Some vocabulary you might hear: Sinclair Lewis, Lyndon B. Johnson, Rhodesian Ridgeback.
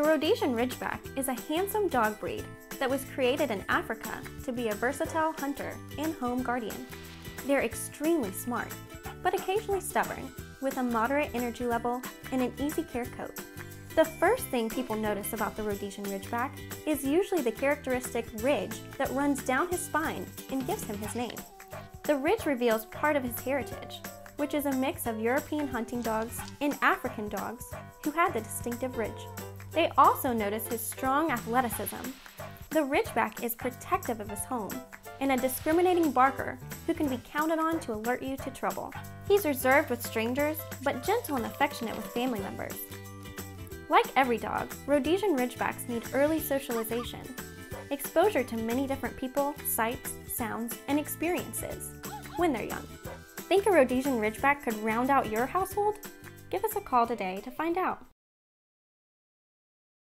The Rhodesian Ridgeback is a handsome dog breed that was created in Africa to be a versatile hunter and home guardian. They're extremely smart, but occasionally stubborn, with a moderate energy level and an easy care coat. The first thing people notice about the Rhodesian Ridgeback is usually the characteristic ridge that runs down his spine and gives him his name. The ridge reveals part of his heritage, which is a mix of European hunting dogs and African dogs who had the distinctive ridge. They also notice his strong athleticism. The Ridgeback is protective of his home and a discriminating barker who can be counted on to alert you to trouble. He's reserved with strangers, but gentle and affectionate with family members. Like every dog, Rhodesian Ridgebacks need early socialization, exposure to many different people, sights, sounds, and experiences when they're young. Think a Rhodesian Ridgeback could round out your household? Give us a call today to find out.